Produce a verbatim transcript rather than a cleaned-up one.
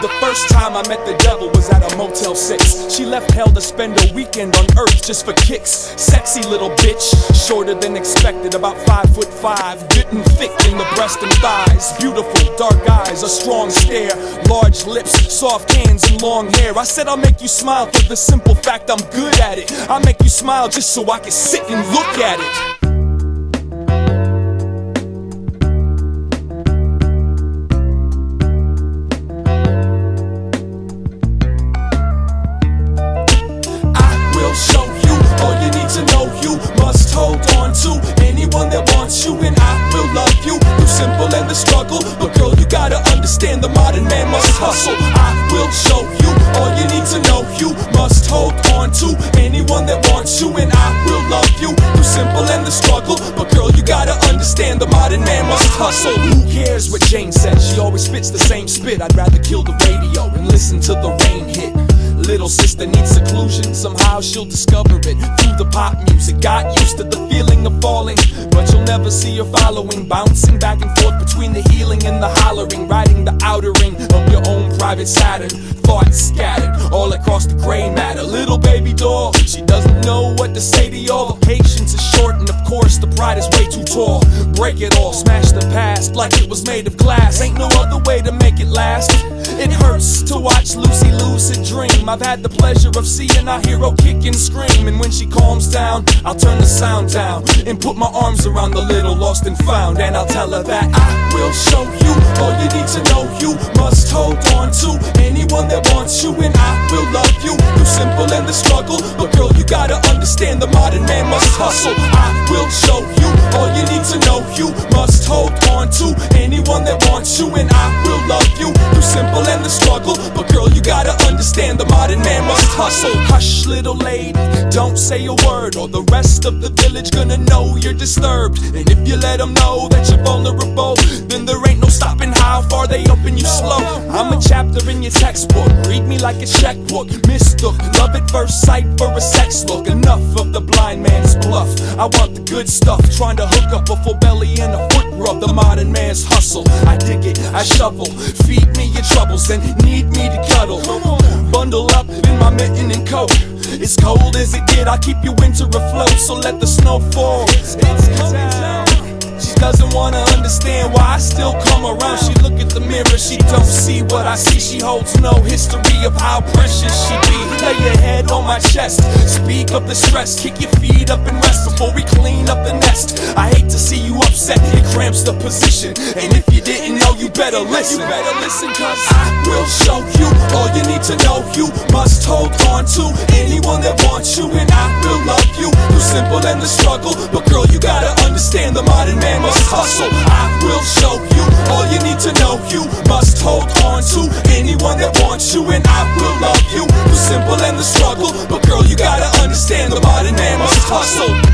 The first time I met the devil was at a Motel six. She left hell to spend a weekend on earth just for kicks. Sexy little bitch, shorter than expected, about five foot five, good and thick in the breast and thighs. Beautiful, dark eyes, a strong stare, large lips, soft hands and long hair. I said I'll make you smile for the simple fact I'm good at it. I'll make you smile just so I can sit and look at it. The struggle, but girl, you gotta understand the modern man must hustle. I will show you all you need to know. You must hold on to anyone that wants you, and I will love you through simple and the struggle. But girl, you gotta understand the modern man must hustle. Who cares what Jane said? She always spits the same spit. I'd rather kill the radio and listen to the rain hit. Little sister needs seclusion, somehow she'll discover it through the pop music. Got used to the feeling of falling, but you'll never see her following, bouncing back and forth between the healing and the hollering, riding the outer ring of your own private Saturn. Thoughts scattered all across the gray matter. Little baby doll, she doesn't know what to say to y'all. The patience is short and of course the pride is way too tall. Break it all, smash the past like it was made of glass. Ain't no other way to make it last. It hurts to watch Lucy lucid dream. I've had the pleasure of seeing our hero kick and scream. And when she calms down, I'll turn the sound down and put my arms around the little lost and found. And I'll tell her that I will show you all you need to know. You must hold on to anyone that wants you, and I will love you through simple and the struggle. But girl, you gotta understand the modern man must hustle. I will show you all you need to know. You must hold on to anyone that wants you, and I will love you through simple and the struggle. But girl, you gotta understand the modern man must hustle. Hush, little lady, don't say a word, or the rest of the village gonna know you're disturbed. And if you let them know that you're vulnerable, then there ain't no stopping how far they open you slow. I'm a chapter in your textbook, read me like a checkbook. Mistook love at first sight for a sex look. Enough of the blind man's bluff, I want the good stuff. Trying to hook up a full belly and a foot rub, the modern man's hustle. I dig it, I shovel, feed me your troubles and need me to cuddle. Bundle up in my mitten and coat, it's cold as it get, I'll keep your winter afloat. So let the snow fall, it's coming down. She doesn't wanna understand why I still come around. She look at the mirror, she don't see what I see. She holds no history of how precious she be. Lay your head on my chest, speak up the stress. Kick your feet up and rest before we clean up the nest. I hate to see you upset, it cramps the position. And if you didn't know, you better listen. You better listen, cause I will show you all you need to know. You must hold on to anyone that wants you, and I will love you through simple and the struggle. But girl, you gotta understand the modern man must hustle. I will show you all you need to know. You must hold on to anyone that wants you, and I will love you through simple and the struggle. But girl, you gotta understand the modern man must hustle.